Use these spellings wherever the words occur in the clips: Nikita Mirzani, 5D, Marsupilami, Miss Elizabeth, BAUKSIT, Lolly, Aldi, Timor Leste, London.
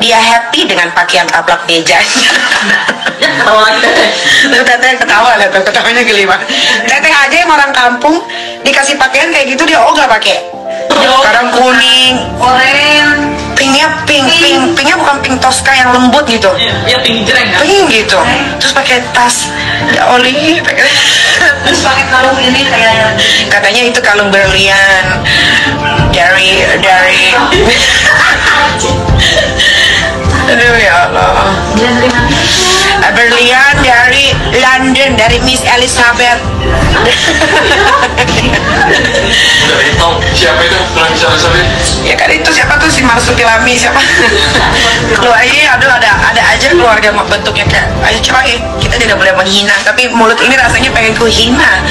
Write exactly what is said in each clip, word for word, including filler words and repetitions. dia happy dengan pakaian taplak mejanya. Ketawa lagi teteh. Teteh ketawa, teteh ketawanya kelima. Teteh aja yang orang kampung dikasih pakaian kayak gitu dia ogah pakai. Sekarang kuning, oranye, pinknya pink, pink, pinknya bukan pink Tosca yang lembut gitu. Iya, pink jereng. Pink gitu. Terus pakai tas, ya oli, terus pakai kalung ini kayak katanya itu kalung berlian dari dari. Aduh ya Allah. Berlian dari London, dari Miss Elizabeth. Siapa itu? Miss Elizabeth? Ya kan itu siapa tuh si Marsupilami siapa? Lu aja, aduh ada ada aja keluarga bentuknya kayak, ayo coy kita tidak boleh menghina, tapi mulut ini rasanya pengen ku hina.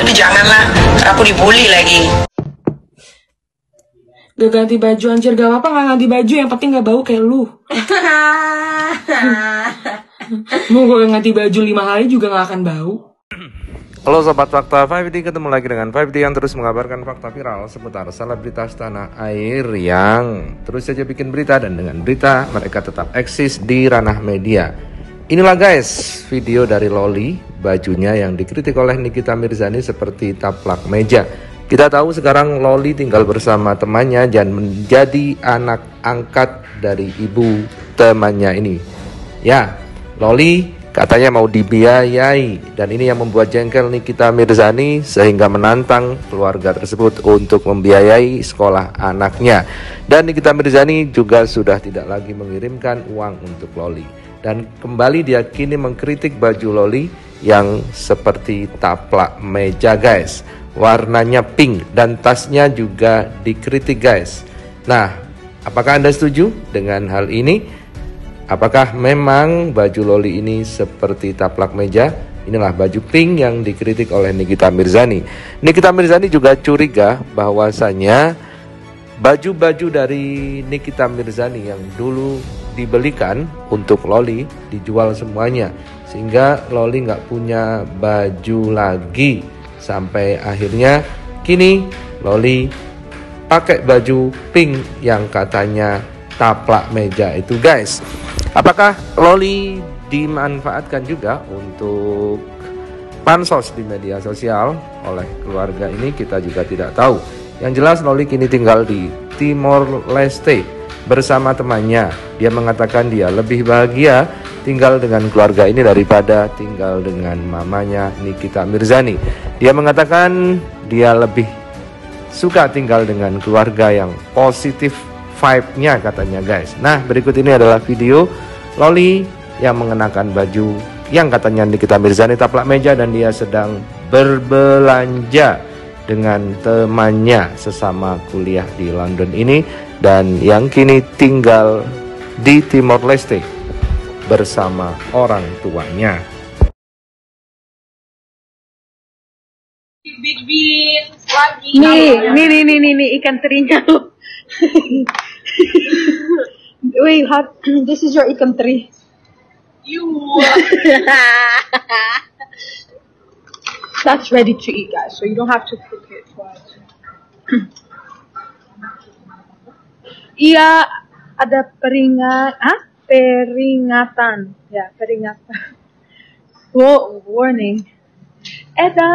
Tapi janganlah, aku dibully lagi. Gak ganti baju anjir, gak apa-apa gak ganti baju, yang penting gak bau kayak lu. Mau gue ganti baju lima hari juga gak akan bau. Halo sobat fakta lima D, ketemu lagi dengan lima D yang terus mengabarkan fakta viral seputar selebritas tanah air yang terus saja bikin berita, dan dengan berita mereka tetap eksis di ranah media. Inilah guys video dari Lolly, bajunya yang dikritik oleh Nikita Mirzani seperti taplak meja. Kita tahu sekarang Lolly tinggal bersama temannya dan menjadi anak angkat dari ibu temannya ini. Ya, Lolly katanya mau dibiayai, dan ini yang membuat jengkel Nikita Mirzani sehingga menantang keluarga tersebut untuk membiayai sekolah anaknya. Dan Nikita Mirzani juga sudah tidak lagi mengirimkan uang untuk Lolly. Dan kembali dia kini mengkritik baju Lolly yang seperti taplak meja guys. Warnanya pink dan tasnya juga dikritik guys. Nah, apakah Anda setuju dengan hal ini? Apakah memang baju Lolly ini seperti taplak meja? Inilah baju pink yang dikritik oleh Nikita Mirzani. Nikita Mirzani juga curiga bahwasanya baju-baju dari Nikita Mirzani yang dulu dibelikan untuk Lolly dijual semuanya, sehingga Lolly nggak punya baju lagi. Sampai akhirnya kini Lolly pakai baju pink yang katanya taplak meja itu guys. Apakah Lolly dimanfaatkan juga untuk pansos di media sosial oleh keluarga ini, kita juga tidak tahu. Yang jelas Lolly kini tinggal di Timor Leste bersama temannya. Dia mengatakan dia lebih bahagia tinggal dengan keluarga ini daripada tinggal dengan mamanya Nikita Mirzani. Dia mengatakan dia lebih suka tinggal dengan keluarga yang positif vibe-nya katanya guys. Nah, berikut ini adalah video Lolly yang mengenakan baju yang katanya Nikita Mirzani taplak meja, dan dia sedang berbelanja dengan temannya sesama kuliah di London ini, dan yang kini tinggal di Timor Leste bersama orang tuanya. Nih, nih, nih, nih, nih, ikan terinya tuh. Wait, how, this is your ikan teri. You. That's ready to eat, guys. So you don't have to cook it twice. Iya, ada peringat, ah? Peringatan, ya peringatan. Whoa, warning. Eda,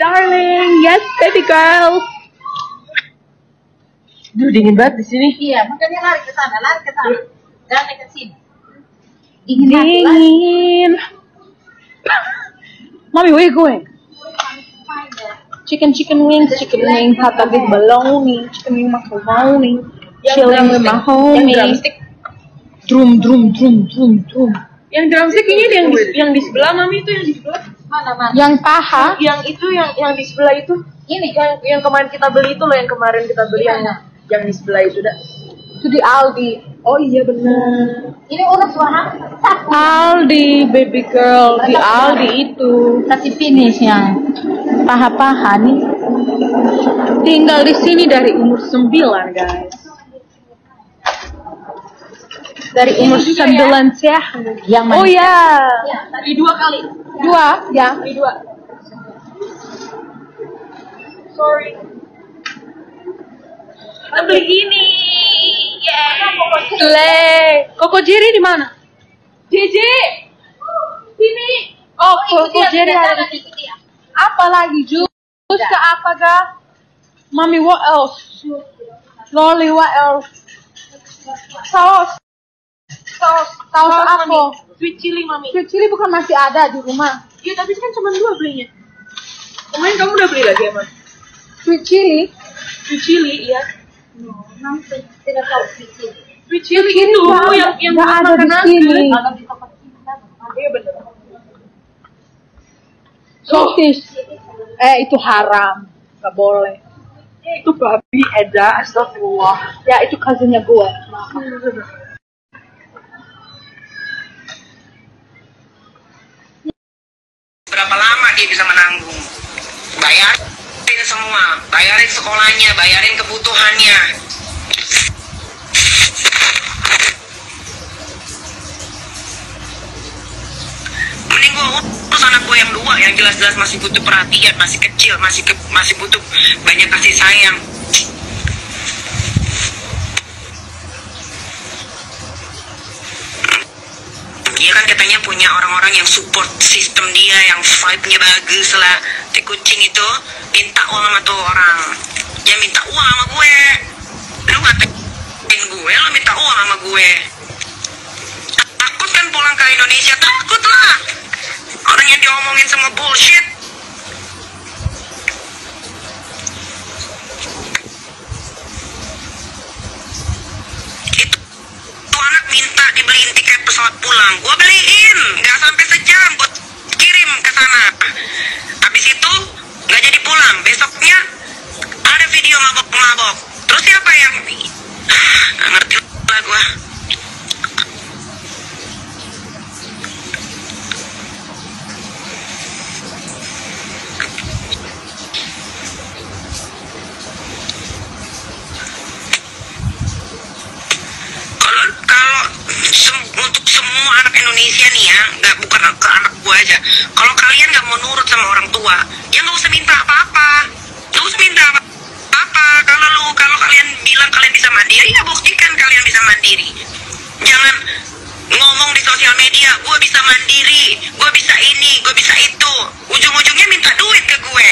darling, yes baby girl. Duh, dingin banget di sini. Iya, makanya lari ke sana, lari ke sana, lari ke sini. Dingin. Dingin. Mommy, where you going? Chicken, chicken wings, chicken wing hot dog with bologna, chicken wing macaroni, chilling with mahogany. Drum, drum, drum, drum, drum. Yang drumstick ini yang di, yang di sebelah mami itu yang di sebelah mana mana? Yang paha? Yang itu yang yang di sebelah itu ini yang yang kemarin kita beli itu loh, yang kemarin kita beli yang yang di sebelah itu dah. Itu di Aldi. Oh iya benar. Ini urut suara satu. Aldi baby girl di Aldi itu. Kasih finish yang paha-paha nih. Tinggal di sini dari umur sembilan guys. Dari umur sembilan ya, yang mana? Oh ya, ya tadi dua kali. Dua, ya. Tadi dua. Sorry. Kita beli ini. Le, Koko Jerry di mana? J J, sini. Oh, Koko Jerry ada di sini. Apa lagi, Jus? Jus ke apa, Kak? Mami, what else? Lolly, what else? Saus. Saus. Saus apa? Sweet chili, Mami. Sweet chili bukan masih ada di rumah? Iya, tapi kan cuma dua belinya. Kemarin kamu udah beli lagi, Mami? Sweet chili? Sweet chili, iya. No, Mami tidak tahu sweet chili. Sweet chili itu yang yang ada di sini. Ada di tempat kita. Iya benar. Sosis. Eh itu haram, nggak boleh. Itu babi Eda, astagfirullah. Ya itu kasusnya gua. Berapa lama dia bisa menanggung? Bayarin semua, bayarin sekolahnya, bayarin kebutuhannya. Mending gue urus anak gue yang dua yang jelas-jelas masih butuh perhatian, masih kecil, masih ke, masih butuh banyak kasih sayang. Dia kan katanya punya orang-orang yang support sistem dia, yang vibe-nya bagus lah. Ti kucing itu minta uang sama tuh orang. Dia minta uang sama gue. Lu ngatain gue, lu minta uang sama gue. Takut kan pulang ke Indonesia, takut lah. Orang yang diomongin semua bullshit. Itu anak minta dibeliin tiket pesawat pulang, gue beliin, nggak sampai sejam, gue kirim ke sana. Habis itu nggak jadi pulang, besoknya ada video mabok-mabok. Terus siapa yang ah, nggak ngerti lah gue. Indonesia nih ya, nggak bukan ke anak gua aja. Kalau kalian nggak mau nurut sama orang tua, ya nggak usah minta apa-apa, nggak usah minta apa-apa. Kalau lu kalau kalian bilang kalian bisa mandiri, ya buktikan kalian bisa mandiri. Jangan ngomong di sosial media, gua bisa mandiri, gua bisa ini, gua bisa itu. Ujung-ujungnya minta duit ke gue.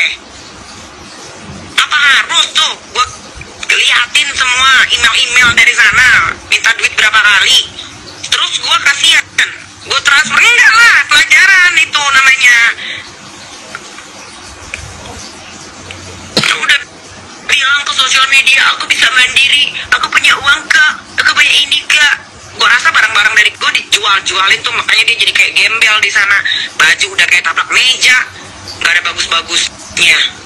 Apa harus tuh? Gua liatin semua email-email dari sana, minta duit berapa kali. Terus gua kasihan. Gue transfer enggak lah, pelajaran itu namanya. Udah bilang ke sosial media, aku bisa mandiri, aku punya uang kak, aku punya ini kak. Gue rasa barang-barang dari gue dijual-jualin tuh, makanya dia jadi kayak gembel di sana. Baju udah kayak taplak meja, gak ada bagus-bagusnya.